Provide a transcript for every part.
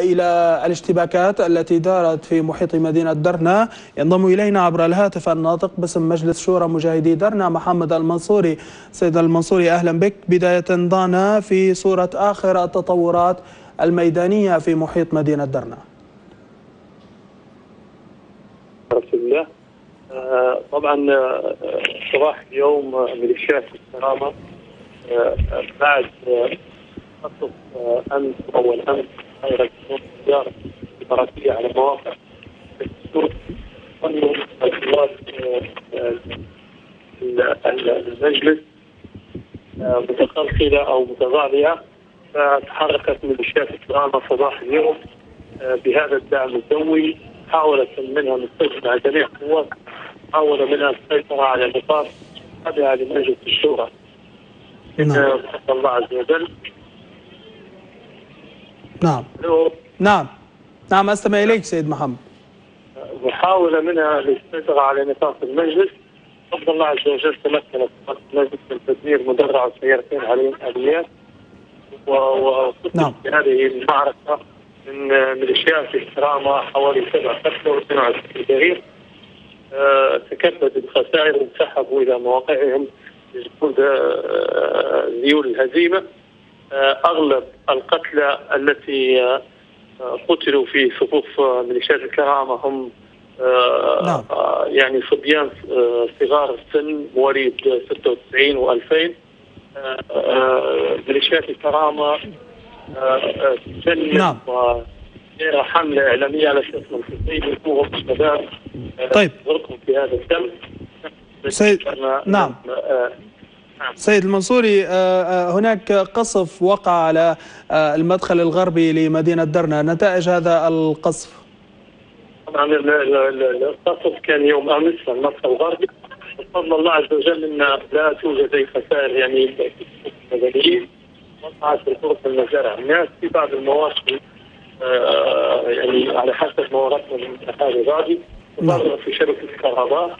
إلى الاشتباكات التي دارت في محيط مدينة درنة. ينضم إلينا عبر الهاتف الناطق باسم مجلس شورى مجاهدي درنة محمد المنصوري. سيد المنصوري أهلا بك. بداية ضعنا في صورة آخر التطورات الميدانية في محيط مدينة درنة. بسم الله. طبعا صباح اليوم ميليشيات الكرامة بعد خطف أمس أول أمس غير السيارة الإماراتية على مواقع التركي ضمن تجوال المجلس متقلقلة أو متضاربة، فتحركت ميليشيات الكرامة صباح اليوم بهذا الدعم الجوي. حاولت منها السيطرة على جميع القوات، حاول منها السيطرة على نقاط تابعة لمجلس الشورى. نعم. الله عز وجل. نعم. نعم. نعم أستمع إليك سيد محمد. محاولة منها للسيطرة على نطاق المجلس، بفضل الله عز وجل تمكنت المجلس من تدمير مدرع وسيارتين عليهم آليات، وصدت هذه المعركة من ميليشيات الكرامة حوالي 7 قتلى و22 جريح. تكبدت الخسائر وانسحبوا إلى مواقعهم لجحود ذيول الهزيمة. أغلب القتلى التي قتلوا في صفوف ميليشيات الكرامة هم يعني صبيان صغار السن، مواليد 96 و2000. ميليشيات الكرامة تسلم ودائرة حملة إعلامية على شكل الخطيب يقوموا الشباب يغرقهم في هذا الدم. نعم سيد المنصوري، هناك قصف وقع على المدخل الغربي لمدينة درنة، نتائج هذا القصف؟ طبعا القصف كان يوم أمس في المدخل الغربي، بفضل الله عز وجل أن لا توجد أي خسائر يعني مدنيين. وقعت الفرص المزارع، الناس في بعض المواشي يعني على حسب ما وردنا من الاتحاد الغازي تضرر في شبكة الكهرباء.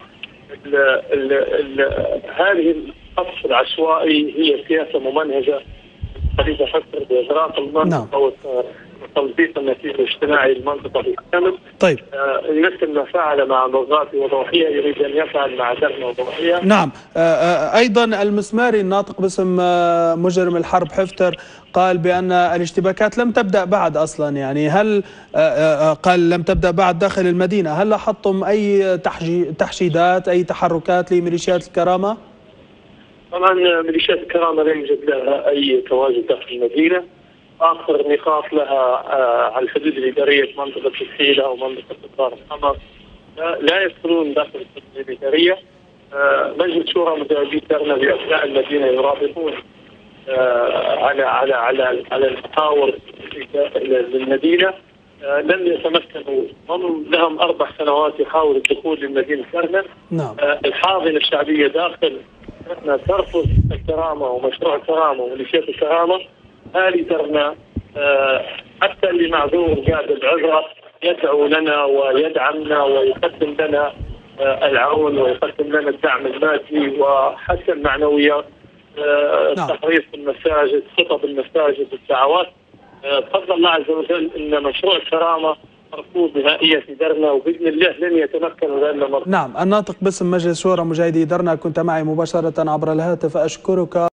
هذه القصف العشوائي هي سياسة ممنهجة خليفة حفتر بإغراق المنطقة وتلبيط النتيجة الاجتماعي للمنطقة بالكامل. نفس ما فعل مع مرغاتي وضوحية يريد أن يفعل مع درنة وضوحية. نعم. أيضا المسماري الناطق باسم مجرم الحرب حفتر قال بأن الاشتباكات لم تبدأ بعد أصلا، يعني هل قال لم تبدأ بعد داخل المدينة، هل لاحظتم أي تحشيدات أي تحركات لميليشيات الكرامة؟ طبعا ميليشيات الكرامة لا يوجد لها أي تواجد داخل المدينة. آخر نقاط لها على الحدود الإدارية منطقة الحيلة ومنطقة الدار الحمر، لا يدخلون داخل الحدود الإدارية. مجلس شورى مجاهدي درنة بأبناء المدينة يرابطون على على على على المحاور للمدينة. لم يتمكنوا، هم لهم 4 سنوات يحاولوا الدخول لمدينة درنة. نعم. الحاضنة الشعبية داخل درنة ترفض الكرامة ومشروع الكرامة وميليشيات الكرامة. أهالي درنة حتى اللي معذور قاعد العذرة يدعو لنا ويدعمنا ويقدم لنا العون ويقدم لنا الدعم المادي وحتى المعنويات، تحريص المساجد، خطب المساجد، الدعوات. بفضل الله عز وجل ان مشروع الكرامة مرفوض نهائيا في درنة، وباذن الله لن يتمكن لنا. نعم. الناطق باسم مجلس شورى مجاهدي درنة كنت معي مباشرة عبر الهاتف، اشكرك.